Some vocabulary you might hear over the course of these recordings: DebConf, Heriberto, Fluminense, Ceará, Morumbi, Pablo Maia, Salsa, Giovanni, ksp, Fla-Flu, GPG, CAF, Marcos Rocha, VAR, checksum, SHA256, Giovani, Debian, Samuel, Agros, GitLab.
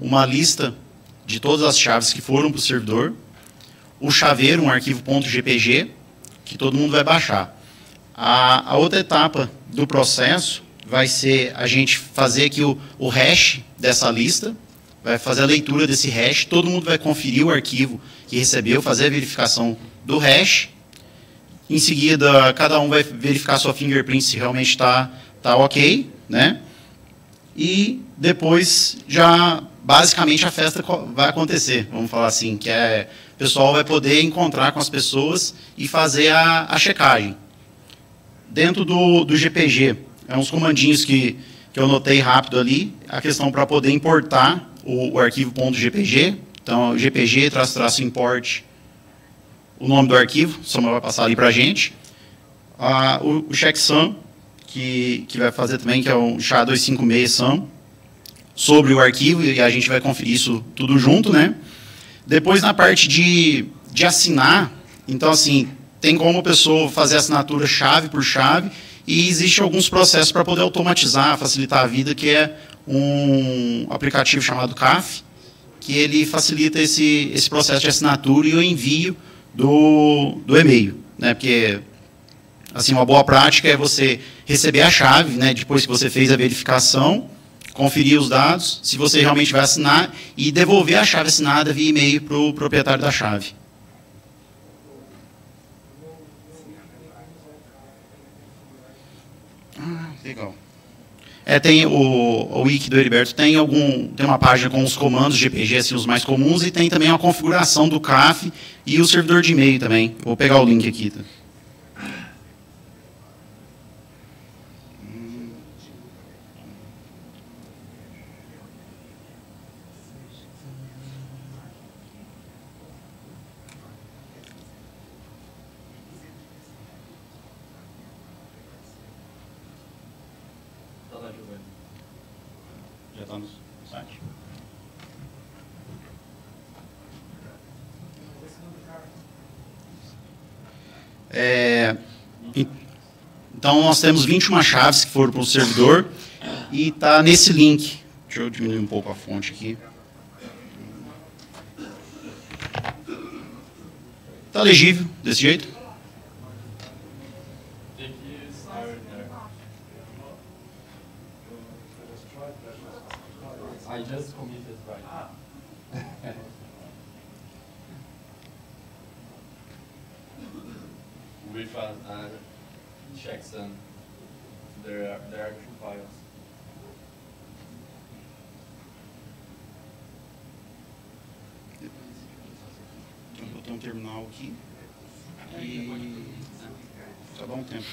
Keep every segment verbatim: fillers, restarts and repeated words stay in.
uma lista de todas as chaves que foram para o servidor, o chaveiro, um arquivo .gpg, que todo mundo vai baixar. A, a outra etapa do processo vai ser a gente fazer aqui o, o hash dessa lista, vai fazer a leitura desse hash, todo mundo vai conferir o arquivo que recebeu, fazer a verificação do hash. Em seguida, cada um vai verificar sua fingerprint se realmente está tá ok, né? E depois, já basicamente, a festa vai acontecer, vamos falar assim, que é o pessoal vai poder encontrar com as pessoas e fazer a, a checagem. Dentro do, do G P G, é uns comandinhos que, que eu notei rápido ali, a questão para poder importar o, o arquivo .gpg, então gpg traço traço import, o nome do arquivo, o Samuel vai passar ali para a gente. Ah, o, o checksum, que, que vai fazer também, que é um S H A dois cinco seis sum, sobre o arquivo, e a gente vai conferir isso tudo junto, né? Depois, na parte de, de assinar, então assim, tem como a pessoa fazer a assinatura chave por chave, e existem alguns processos para poder automatizar, facilitar a vida, que é um aplicativo chamado C A F, que ele facilita esse, esse processo de assinatura e o envio do, do e-mail, né? Porque, assim, uma boa prática é você receber a chave, né? Depois que você fez a verificação, conferir os dados, se você realmente vai assinar, e devolver a chave assinada via e-mail para o proprietário da chave. Legal. É, tem o, o wiki do Heriberto, tem, algum, tem uma página com os comandos G P G, assim, os mais comuns, e tem também uma configuração do C A F e o servidor de e-mail também. Vou pegar o link aqui. Tá? É, então, nós temos vinte e uma chaves que foram para o servidor e está nesse link. Deixa eu diminuir um pouco a fonte aqui. Está legível desse jeito? I just committed right. With an uh, checksum, there are there are two files. Então, vou botar um terminal aqui e só dá um tempo.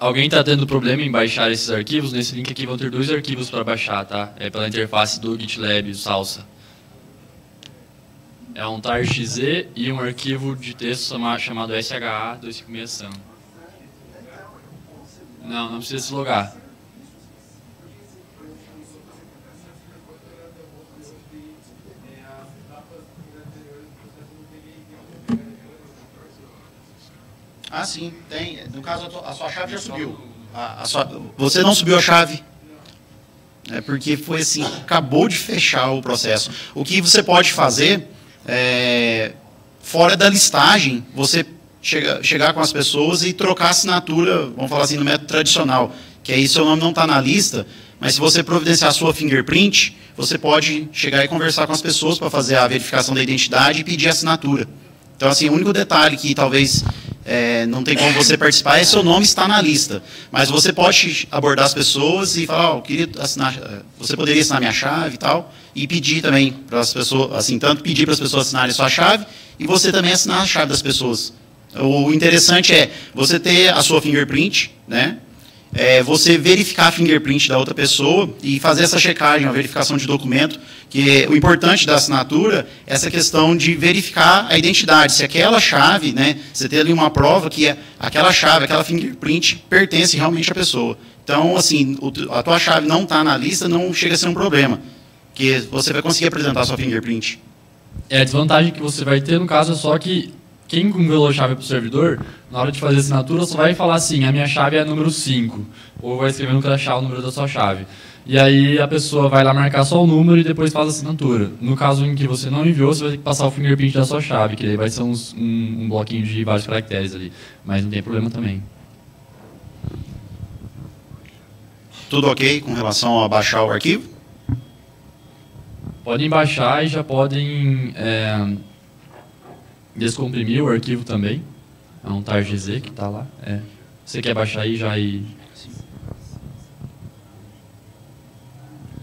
Alguém está tendo problema em baixar esses arquivos? Nesse link aqui vão ter dois arquivos para baixar, tá? É pela interface do GitLab, o Salsa. É um tar.exe e um arquivo de texto chamado S H A dois cinco seis sum. Não, não precisa se logar. Ah, sim, tem. No caso, a sua chave já subiu. A, a sua, você não subiu a chave. É porque foi assim, acabou de fechar o processo. O que você pode fazer, é, fora da listagem, você chega, chegar com as pessoas e trocar a assinatura, vamos falar assim, no método tradicional, que aí seu nome não está na lista, mas se você providenciar a sua fingerprint, você pode chegar e conversar com as pessoas para fazer a verificação da identidade e pedir a assinatura. Então, assim, o único detalhe que talvez... É, não tem como você participar, é seu nome está na lista. Mas você pode abordar as pessoas e falar, oh, eu queria assinar, você poderia assinar minha chave e tal, e pedir também para as pessoas, assim, tanto pedir para as pessoas assinarem sua chave, e você também assinar a chave das pessoas. O interessante é você ter a sua fingerprint, né? É, você verificar a fingerprint da outra pessoa e fazer essa checagem, a verificação de documento, que o importante da assinatura é essa questão de verificar a identidade, se aquela chave, né, você tem ali uma prova que é aquela chave, aquela fingerprint pertence realmente à pessoa. Então, assim, a tua chave não está na lista, não chega a ser um problema, porque você vai conseguir apresentar a sua fingerprint. É, a desvantagem que você vai ter, no caso, é só que quem congelou a chave para o servidor, na hora de fazer a assinatura, só vai falar assim, a minha chave é número cinco, ou vai escrever no crachá o número da sua chave. E aí a pessoa vai lá marcar só o número e depois faz a assinatura. No caso em que você não enviou, você vai ter que passar o fingerprint da sua chave, que daí vai ser uns, um, um bloquinho de vários caracteres ali. Mas não tem problema também. Tudo ok com relação a baixar o arquivo? Podem baixar e já podem... É, descomprimir o arquivo também. É um targz que está lá. É. Você quer baixar aí já e...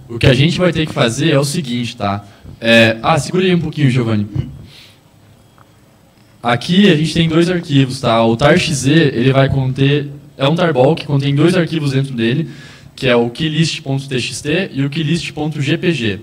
O que a gente vai ter que fazer é o seguinte, tá? É... Ah, segura aí um pouquinho, Giovani. Aqui a gente tem dois arquivos, tá? O targz, ele vai conter... É um tarball que contém dois arquivos dentro dele, que é o keylist ponto t x t e o keylist ponto g p g.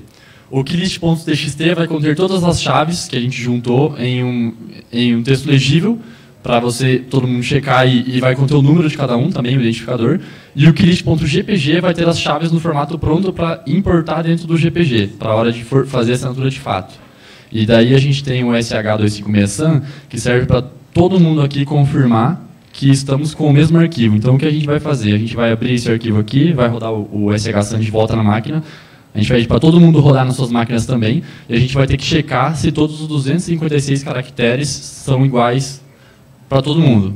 O keylist ponto t x t vai conter todas as chaves que a gente juntou em um, em um texto legível, para você, todo mundo checar, e, e vai conter o número de cada um também, o identificador. E o keylist ponto g p g vai ter as chaves no formato pronto para importar dentro do G P G, para a hora de for fazer a assinatura de fato. E daí a gente tem o S H dois cinco seis S A M, que serve para todo mundo aqui confirmar que estamos com o mesmo arquivo. Então o que a gente vai fazer? A gente vai abrir esse arquivo aqui, vai rodar o, o S H S A M de volta na máquina. A gente vai pedir para todo mundo rodar nas suas máquinas também, e a gente vai ter que checar se todos os duzentos e cinquenta e seis caracteres são iguais para todo mundo.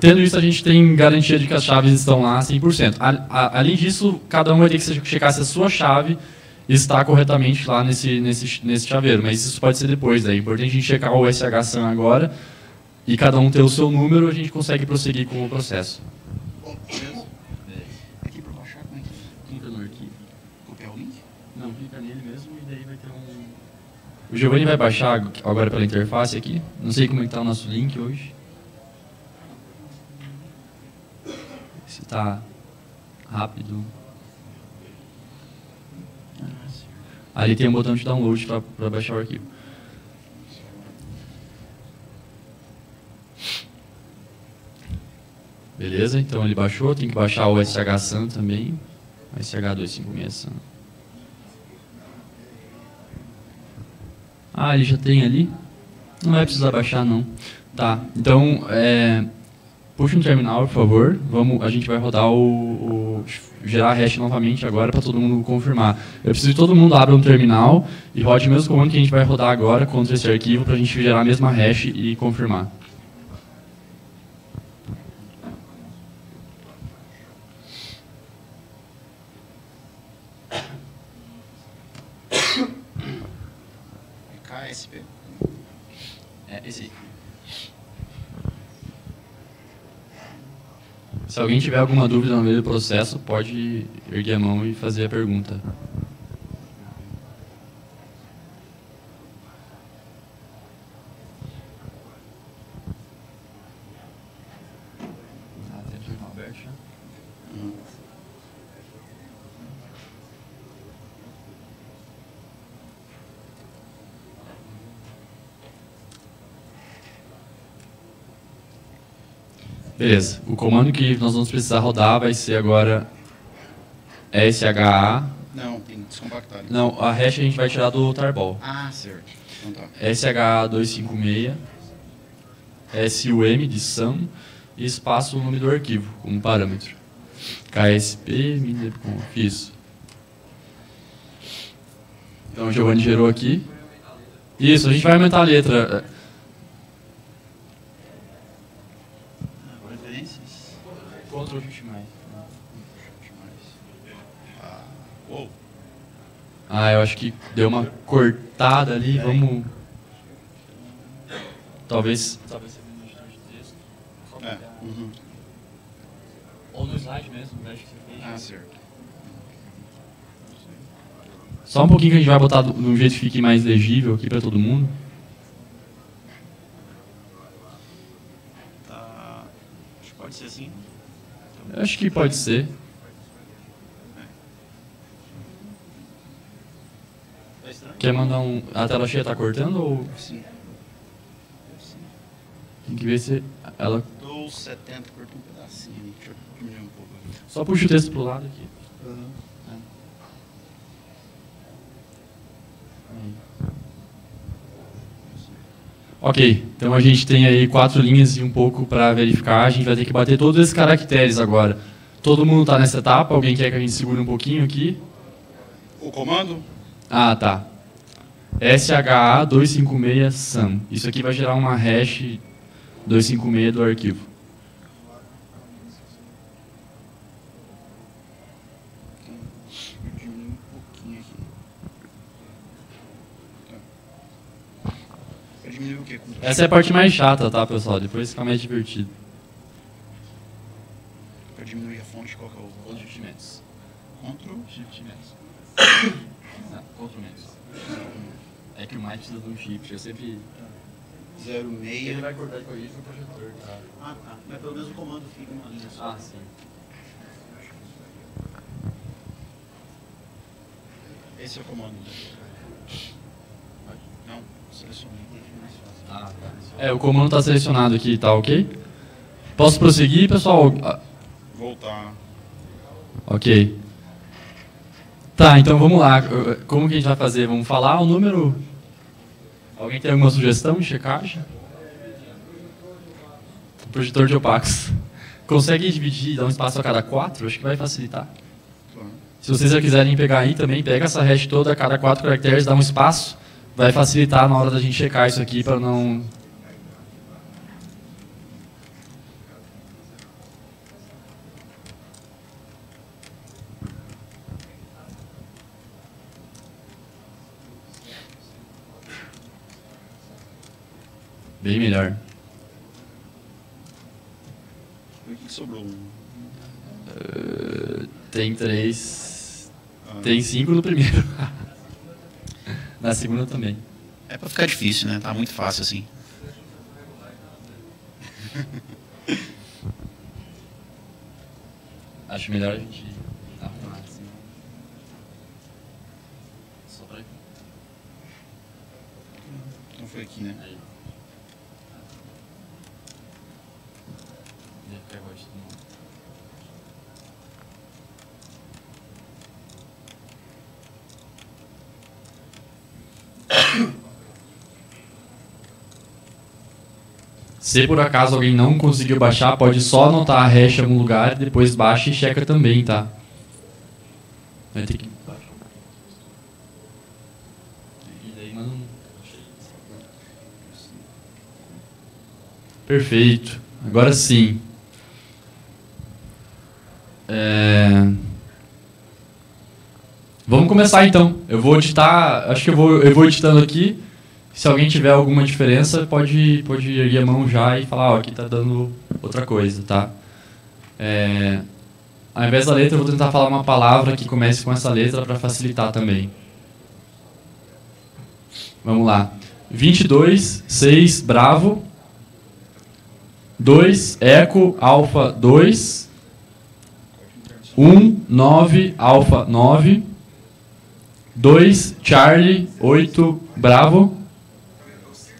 Tendo isso, a gente tem garantia de que as chaves estão lá cem por cento. A, a, além disso, cada um vai ter que checar se a sua chave está corretamente lá nesse, nesse, nesse chaveiro, mas isso pode ser depois. Daí. É importante a gente checar o S H S A M agora, e cada um ter o seu número, a gente consegue prosseguir com o processo. O Giovanni vai baixar agora pela interface aqui. Não sei como está o nosso link hoje. Se está rápido. Ali tem um botão de download para baixar o arquivo. Beleza, então ele baixou. Tem que baixar o S H S A M também. S H dois cinco seis S A M. Ah, ele já tem ali? Não vai precisar baixar, não. Tá, então, é, puxa um terminal, por favor. Vamos, a gente vai rodar o, o gerar a hash novamente agora para todo mundo confirmar. Eu preciso que todo mundo abra um terminal e rode o mesmo comando que a gente vai rodar agora contra esse arquivo para a gente gerar a mesma hash e confirmar. Se alguém tiver alguma dúvida no meio do processo, pode erguer a mão e fazer a pergunta. Beleza, o comando que nós vamos precisar rodar vai ser agora S H A... Não, tem que descompactar. Né? Não, a hash a gente vai tirar do tarball. Ah, certo. Então tá. S H A dois cinco seis, S U M de S A M e espaço o nome do arquivo como parâmetro. K S P, mindeconf, isso. Então o Giovanni gerou aqui. Isso, a gente vai aumentar a letra... Ah, eu acho que deu uma cortada ali, vamos... Talvez... Talvez seja no editor de texto, só pegar... Ou no slide mesmo, eu acho que você fez... Ah, certo. Só um pouquinho que a gente vai botar de um jeito que fique mais legível aqui para todo mundo. Tá... Acho que pode ser assim. Eu acho que pode ser. Quer mandar um... A tela cheia tá cortando ou... Sim. Tem que ver se ela... dois setenta, corta um pedacinho. Deixa eu diminuir um pouco. Só puxa o texto pro lado aqui. Uhum. É. Ok, então a gente tem aí quatro linhas e um pouco para verificar. A gente vai ter que bater todos esses caracteres agora. Todo mundo está nessa etapa? Alguém quer que a gente segure um pouquinho aqui? O comando? Ah, tá. S H A dois cinco seis sum. Isso aqui vai gerar uma hash dois cinco seis do arquivo. Essa é a parte mais chata, tá, pessoal? Depois fica mais divertido. Para diminuir a fonte, qual que é o... Ctrl Shift Menos. Ctrl Shift Menos. Não, Ctrl Menos. É que o mais precisa do Shift, eu sempre... zero vírgula seis. Ele vai cortar com isso no projetor, tá? Ah, tá. Mas pelo menos o comando fica uma linha só. Ah, sim. Esse é o comando. Não, selecionei. Ah, é, o comando está selecionado aqui, tá ok? Posso prosseguir, pessoal? Voltar. Ok. Tá, então vamos lá. Como que a gente vai fazer? Vamos falar o número? Alguém tem alguma sugestão de checagem? Projetor de opacos. Consegue dividir, dar um espaço a cada quatro? Acho que vai facilitar. Se vocês já quiserem pegar aí também, pega essa hash toda, a cada quatro caracteres, dá um espaço. Vai facilitar na hora da gente checar isso aqui para não... Bem melhor. O que sobrou? Uh, tem três... Ah. Tem cinco no primeiro. Na segunda também. É pra ficar difícil, né? Tá muito fácil assim. Acho melhor a gente arrumar assim. Só pra... Não foi aqui, né? Aí. Deve pegar o de novo. Se por acaso alguém não conseguiu baixar, pode só anotar a hash em algum lugar e depois baixa e checa também, tá? Vai ter que baixar. Perfeito. Agora sim. É... Vamos começar então. Eu vou editar, acho que eu vou, eu vou editando aqui. Se alguém tiver alguma diferença, pode, pode erguer a mão já e falar, ó, aqui tá dando outra coisa, tá? É, ao invés da letra, eu vou tentar falar uma palavra que comece com essa letra para facilitar também. Vamos lá. vinte e dois, seis, bravo. dois, eco, alfa, dois. um, nove, alfa, nove. dois, Charlie, oito, bravo.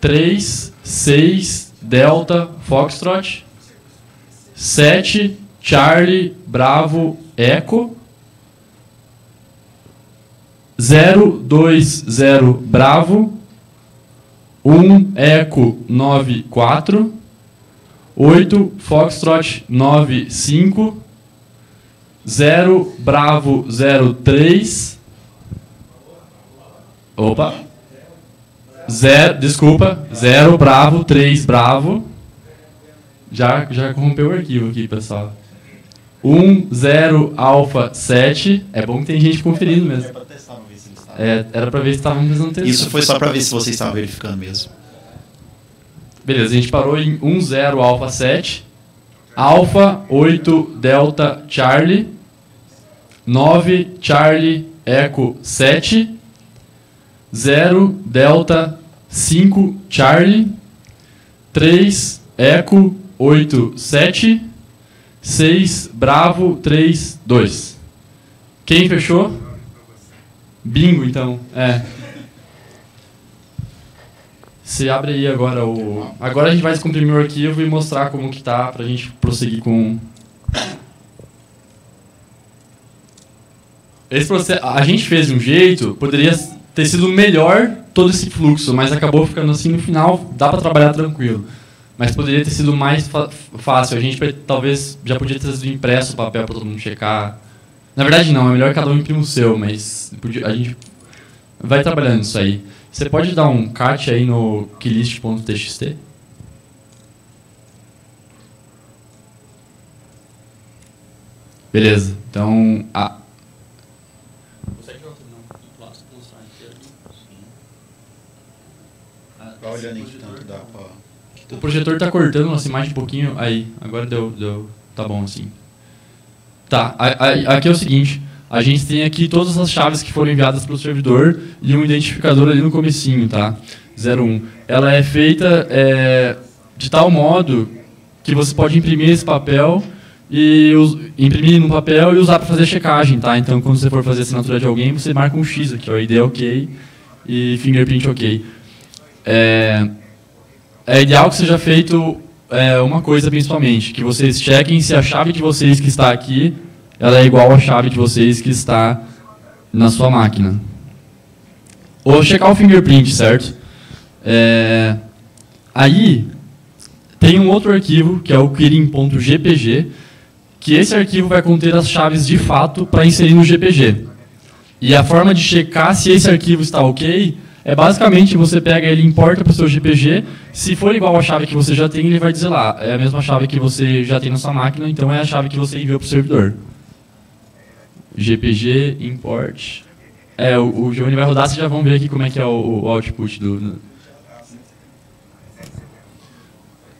três, seis, delta, foxtrot. sete, Charlie, bravo, eco. zero, dois, zero, bravo. um, eco, nove, quatro. oito, foxtrot, nove, cinco. zero, bravo, zero, três. Opa. Zero, desculpa, zero, bravo, três, bravo. Já, já corrompeu o arquivo aqui, pessoal. um, zero, alfa, sete. É bom que tem gente conferindo mesmo. É, era para ver se estavam prestando atenção. Isso foi só para ver se vocês estavam verificando mesmo. Beleza, a gente parou em um, zero, alfa, sete. Alfa, oito, delta, Charlie. nove, Charlie, eco, sete. zero, delta, cinco, Charlie. três, eco, oito, sete. seis, bravo, três, dois. Quem fechou? Bingo, então. É. Se abre aí agora o... Agora a gente vai descomprimir o arquivo e mostrar como que tá pra gente prosseguir com... Esse processo... A gente fez de um jeito, poderia... ter sido melhor todo esse fluxo, mas acabou ficando assim no final, dá para trabalhar tranquilo. Mas poderia ter sido mais fácil, a gente talvez já podia ter sido impresso o papel para todo mundo checar. Na verdade não, é melhor cada um imprima o seu, mas a gente vai trabalhando isso aí. Você pode dar um cat aí no keylist ponto t x t? Beleza, então... A... Vai olhando em que tanto dá pra... O projetor tá cortando nossa imagem um pouquinho. Aí, agora deu, deu. Tá bom assim. Tá, a, a, aqui é o seguinte. A gente tem aqui todas as chaves que foram enviadas pelo servidor e um identificador ali no comecinho, tá? zero um. Ela é feita é, de tal modo que você pode imprimir esse papel e us, imprimir num papel e usar para fazer checagem, tá? Então, quando você for fazer a assinatura de alguém, você marca um X aqui, ó, I D OK e fingerprint OK. É... É ideal que seja feito é, uma coisa principalmente, que vocês chequem se a chave de vocês que está aqui, ela é igual à chave de vocês que está na sua máquina. Ou checar o fingerprint, certo? É, aí, tem um outro arquivo, que é o quirin ponto g p g, que esse arquivo vai conter as chaves de fato para inserir no G P G. E a forma de checar se esse arquivo está ok... É basicamente, você pega ele, importa para o seu G P G, se for igual à chave que você já tem, ele vai dizer lá, é a mesma chave que você já tem na sua máquina, então é a chave que você enviou para o servidor. G P G, import. É, o, o Giovani vai rodar, vocês já vão ver aqui como é que é o, o output do...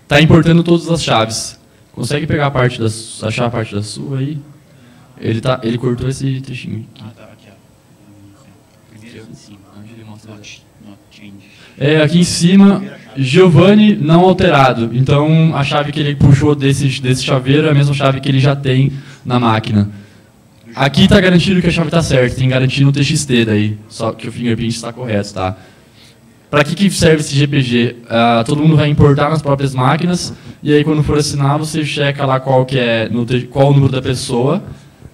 Está importando todas as chaves. Consegue pegar a parte da, achar a parte da sua aí? Ele, tá, ele cortou esse trechinho aqui. Ah, tá, aqui, ó. Primeiro em cima. É, aqui em cima, Giovani não alterado. Então, a chave que ele puxou desse, desse chaveiro é a mesma chave que ele já tem na máquina. Aqui está garantido que a chave está certa, tem garantido no T X T daí, só que o fingerprint está correto, tá? Para que, que serve esse G P G? Uh, todo mundo vai importar nas próprias máquinas, e aí quando for assinar, você checa lá qual, que é, no, qual o número da pessoa.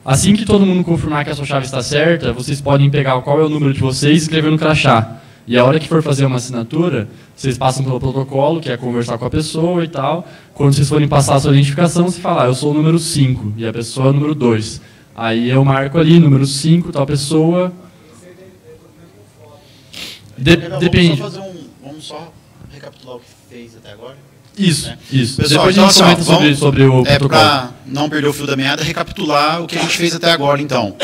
Assim que todo mundo confirmar que a sua chave está certa, vocês podem pegar qual é o número de vocês e escrever no crachá. E a hora que for fazer uma assinatura, vocês passam pelo protocolo, que é conversar com a pessoa e tal. Quando vocês forem passar a sua identificação, você fala, ah, eu sou o número cinco e a pessoa é o número dois. Aí eu marco ali, número cinco, tal pessoa... De Depende. Vamos só, fazer um, vamos só recapitular o que fez até agora. Isso, né? Isso. Pessoal, depois então, a gente comenta só, sobre, sobre o é protocolo. Para não perder o fio da meada, recapitular o que a gente fez até agora, então.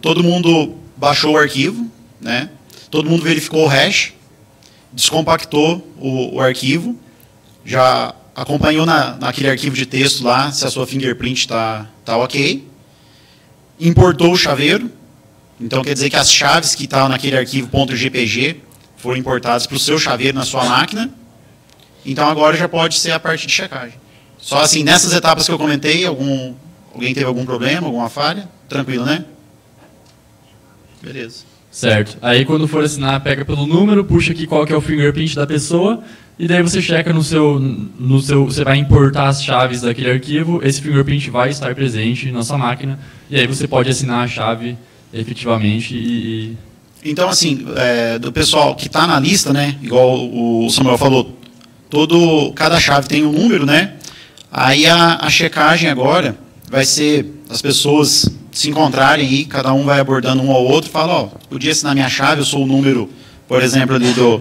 Todo mundo baixou o arquivo, né? Todo mundo verificou o hash, descompactou o, o arquivo, já acompanhou na, naquele arquivo de texto lá se a sua fingerprint está tá ok, importou o chaveiro, então quer dizer que as chaves que estavam naquele arquivo .gpg foram importadas para o seu chaveiro na sua máquina. Então agora já pode ser a parte de checagem. Só assim, nessas etapas que eu comentei, algum, alguém teve algum problema, alguma falha? Tranquilo, né? Beleza. Certo. Aí quando for assinar, pega pelo número, puxa aqui qual que é o fingerprint da pessoa, e daí você checa no seu, no seu... Você vai importar as chaves daquele arquivo, esse fingerprint vai estar presente na sua máquina, e aí você pode assinar a chave efetivamente e... Então assim, é, do pessoal que está na lista, né, igual o Samuel falou, Todo, cada chave tem um número, né? Aí a, a checagem agora vai ser as pessoas se encontrarem aí, cada um vai abordando um ao outro e fala, ó, podia assinar minha chave, eu sou o número, por exemplo, ali do,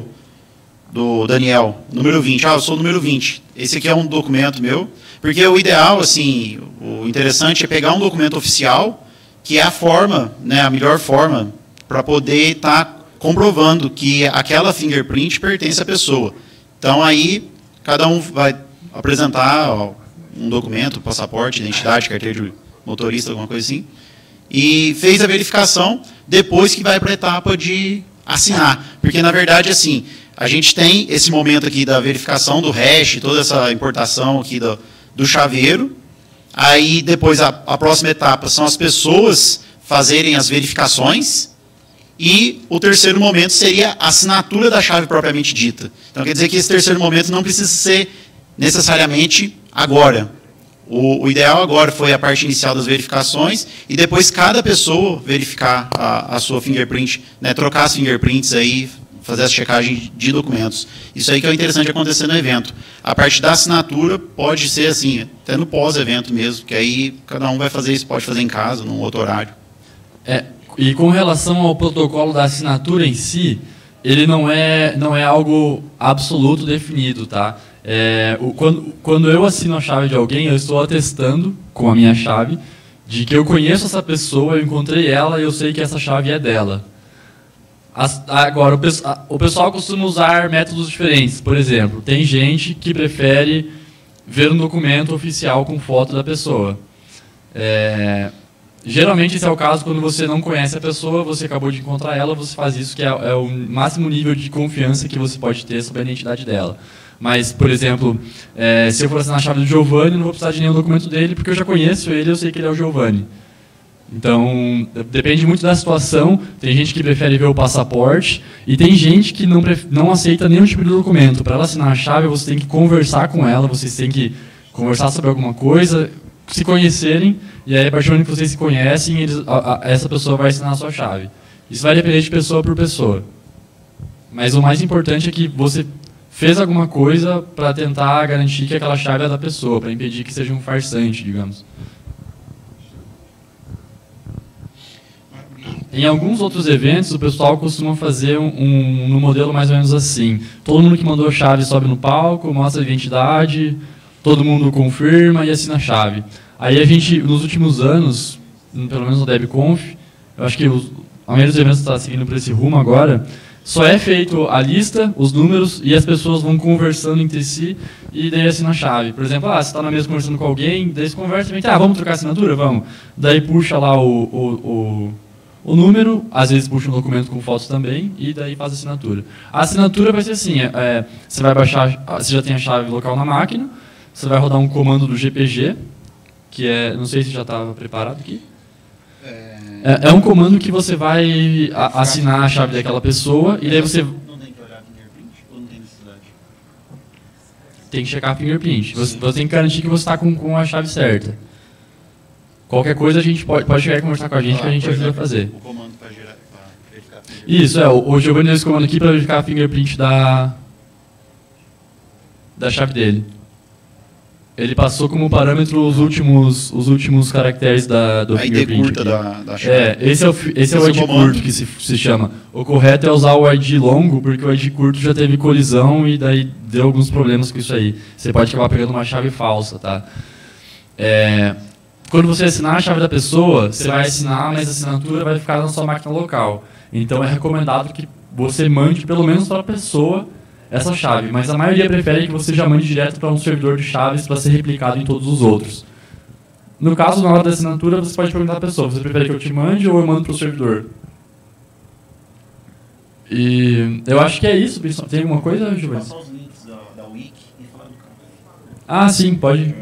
do Daniel, número vinte. Ah, eu sou o número vinte. Esse aqui é um documento meu, porque o ideal, assim, o interessante é pegar um documento oficial, que é a forma, né, a melhor forma, para poder estar tá comprovando que aquela fingerprint pertence à pessoa. Então, aí, cada um vai apresentar ó, um documento, passaporte, identidade, carteira de motorista, alguma coisa assim, e fez a verificação depois que vai para a etapa de assinar. Porque, na verdade, assim, a gente tem esse momento aqui da verificação do hash, toda essa importação aqui do, do chaveiro, aí depois a, a próxima etapa são as pessoas fazerem as verificações, e o terceiro momento seria a assinatura da chave propriamente dita. Então, quer dizer que esse terceiro momento não precisa ser necessariamente agora. O, o ideal agora foi a parte inicial das verificações e depois cada pessoa verificar a, a sua fingerprint, né, trocar as fingerprints aí, fazer a checagem de documentos. Isso aí que é interessante acontecer no evento. A parte da assinatura pode ser assim, até no pós-evento mesmo, que aí cada um vai fazer isso, pode fazer em casa, num outro horário. É, e com relação ao protocolo da assinatura em si, ele não é, não é algo absoluto definido, tá? É, o, quando, quando eu assino a chave de alguém, eu estou atestando com a minha chave de que eu conheço essa pessoa, eu encontrei ela e eu sei que essa chave é dela. Agora, o pessoal costuma usar métodos diferentes. Por exemplo, tem gente que prefere ver um documento oficial com foto da pessoa. É, geralmente esse é o caso quando você não conhece a pessoa, você acabou de encontrar ela, você faz isso, que é, é o máximo nível de confiança que você pode ter sobre a identidade dela. Mas, por exemplo, é, se eu for assinar a chave do Giovani, não vou precisar de nenhum documento dele, porque eu já conheço ele, eu sei que ele é o Giovani. Então, depende muito da situação, tem gente que prefere ver o passaporte e tem gente que não, não aceita nenhum tipo de documento. Para ela assinar a chave, você tem que conversar com ela, vocês têm que conversar sobre alguma coisa, se conhecerem, e aí a partir do momento que vocês se conhecem, eles, a, a, essa pessoa vai assinar a sua chave. Isso vai depender de pessoa por pessoa. Mas o mais importante é que você fez alguma coisa para tentar garantir que aquela chave é da pessoa, para impedir que seja um farsante, digamos. Em alguns outros eventos, o pessoal costuma fazer um, um, um modelo mais ou menos assim. Todo mundo que mandou a chave sobe no palco, mostra a identidade, todo mundo confirma e assina a chave. Aí a gente, nos últimos anos, pelo menos no DebConf, eu acho que os, a maioria dos eventos está seguindo por esse rumo agora, só é feito a lista, os números, e as pessoas vão conversando entre si e daí assina a chave. Por exemplo, ah, você está na mesa conversando com alguém, daí você conversa e vem, ah, vamos trocar a assinatura? Vamos. Daí puxa lá o... o, o O número, às vezes puxa um documento com fotos também, e daí faz a assinatura. A assinatura vai ser assim, é, você vai baixar, você já tem a chave local na máquina, você vai rodar um comando do G P G, que é, não sei se já estava preparado aqui. É, é um comando que você vai a, assinar a chave daquela pessoa, e daí você... Não tem que olhar a fingerprint, ou não tem necessidade? Tem que checar a fingerprint. Você, você tem que garantir que você está com, com a chave certa. Qualquer coisa a gente pode, pode chegar e conversar com a gente, ah, que a gente ajuda a fazer. O comando para verificar a fingerprint. Isso, é. O Giovanni deu esse comando aqui para verificar a fingerprint da, da chave dele. Ele passou como parâmetro os últimos, os últimos caracteres da, do a fingerprint. I D curta da, da chave. É, esse é o, esse esse é o I D curto que se, se chama. O correto é usar o I D longo, porque o I D curto já teve colisão e daí deu alguns problemas com isso aí. Você pode acabar pegando uma chave falsa, tá? É... Quando você assinar a chave da pessoa, você vai assinar, mas a assinatura vai ficar na sua máquina local. Então é recomendado que você mande, pelo menos para a pessoa, essa chave. Mas a maioria prefere que você já mande direto para um servidor de chaves para ser replicado em todos os outros. No caso, na hora da assinatura, você pode perguntar à pessoa, você prefere que eu te mande ou eu mando para o servidor? E eu acho que é isso. Tem alguma coisa, Giovanni? Passar os links da Wiki e falar do canal. Ah, sim, pode.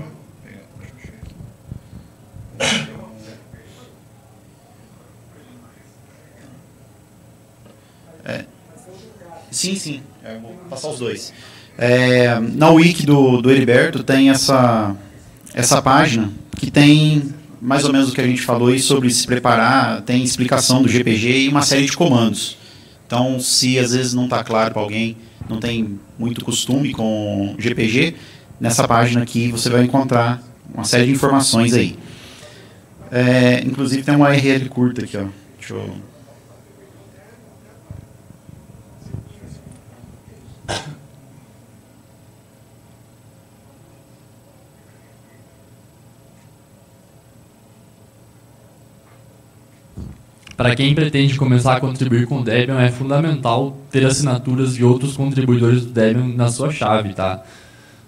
É. Sim, sim, eu vou passar os dois. É, na wiki do, do Heriberto tem essa, essa página que tem mais ou menos o que a gente falou aí sobre se preparar, tem explicação do G P G e uma série de comandos. Então, se às vezes não está claro para alguém, não tem muito costume com G P G, nessa página aqui você vai encontrar uma série de informações aí. É, inclusive tem uma U R L curta aqui, ó. Deixa eu... Para quem pretende começar a contribuir com o Debian, é fundamental ter assinaturas de outros contribuidores do Debian na sua chave, tá?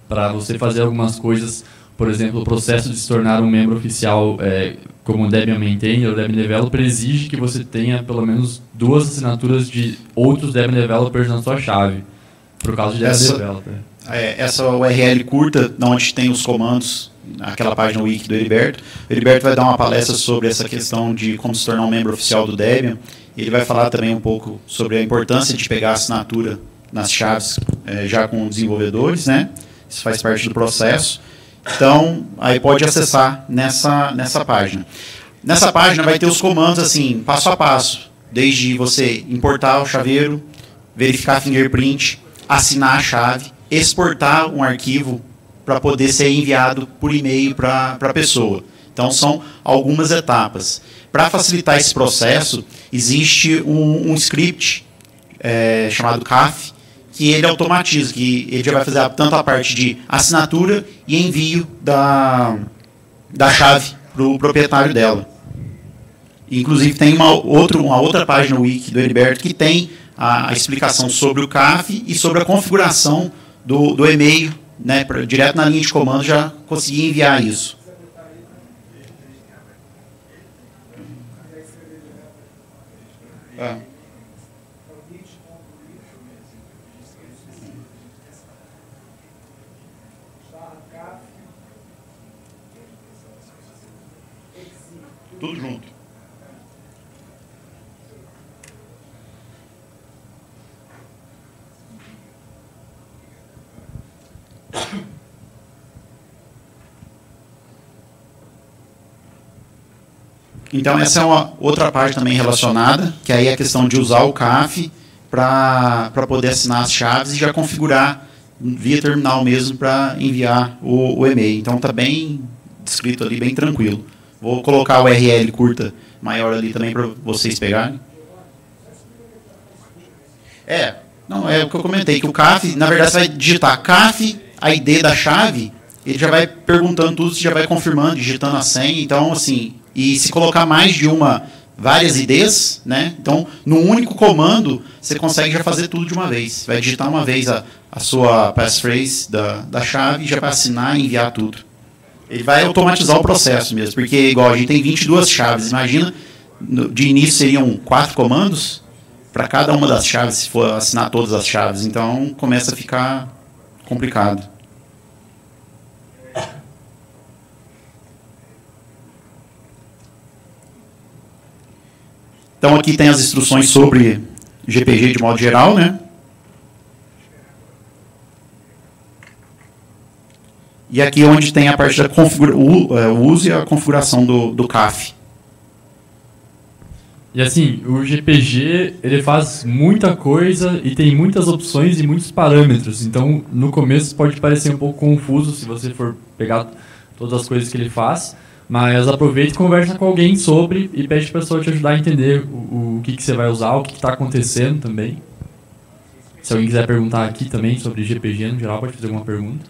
Para você fazer algumas coisas, por exemplo, o processo de se tornar um membro oficial, é, como o Debian Maintainer ou Debian Developer, exige que você tenha pelo menos duas assinaturas de outros Debian Developers na sua chave, por causa de essa, Debian Developer. É, essa U R L curta, onde tem os comandos, aquela página wiki do Heriberto, o Heriberto vai dar uma palestra sobre essa questão de como se tornar um membro oficial do Debian, e ele vai falar também um pouco sobre a importância de pegar a assinatura nas chaves, é, já com desenvolvedores, né? Isso faz parte do processo. Então, aí pode acessar nessa, nessa página. Nessa página vai ter os comandos assim, passo a passo, desde você importar o chaveiro, verificar fingerprint, assinar a chave, exportar um arquivo para poder ser enviado por e-mail para a pessoa. Então, são algumas etapas. Para facilitar esse processo, existe um, um script é, chamado C A F, que ele automatiza, que ele já vai fazer tanto a parte de assinatura e envio da, da chave para o proprietário dela. Inclusive, tem uma, outro, uma outra página wiki do Heriberto que tem a, a explicação sobre o C A F e sobre a configuração do, do e-mail, né, pra, direto na linha de comando já consegui enviar isso. Ah. Tudo junto. Então, essa é uma outra parte também relacionada, que aí é a questão de usar o C A F para poder assinar as chaves e já configurar via terminal mesmo para enviar o, o e-mail. Então, está bem descrito ali, bem tranquilo. Vou colocar o U R L curta maior ali também para vocês pegarem. É, não, é o que eu comentei, que o C A F, na verdade, você vai digitar C A F, a I D da chave, ele já vai perguntando tudo, já vai confirmando, digitando a senha, então, assim... E se colocar mais de uma, várias I Ds, né? Então, num único comando, você consegue já fazer tudo de uma vez. Vai digitar uma vez a, a sua passphrase da, da chave, já vai assinar e enviar tudo. Ele vai automatizar o processo mesmo, porque igual a gente tem vinte e duas chaves, imagina, no, de início seriam quatro comandos para cada uma das chaves, se for assinar todas as chaves. Então, começa a ficar complicado. Então, aqui tem as instruções sobre G P G de modo geral, né? E aqui onde tem a parte da configura, o uso e a configuração do, do C A F. E assim, o G P G ele faz muita coisa e tem muitas opções e muitos parâmetros. Então, no começo pode parecer um pouco confuso se você for pegar todas as coisas que ele faz. Mas aproveita e conversa com alguém sobre e pede para a pessoa te ajudar a entender o, o que, que você vai usar, o que está acontecendo também. Se alguém quiser perguntar aqui também sobre G P G no geral, pode fazer alguma pergunta.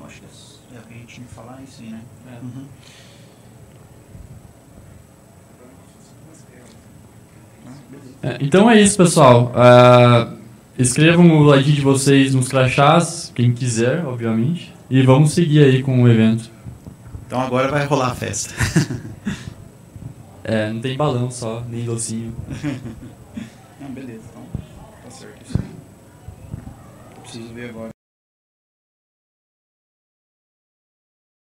Eu acho que é a gente falar isso aí, né? É. Uhum. É, então é isso, pessoal. Uh, Escrevam o I D de vocês nos crachás, quem quiser, obviamente, e vamos seguir aí com o evento. Então agora vai rolar a festa. É, não tem balão só, nem docinho. Não, beleza, então tá certo. Preciso ver agora.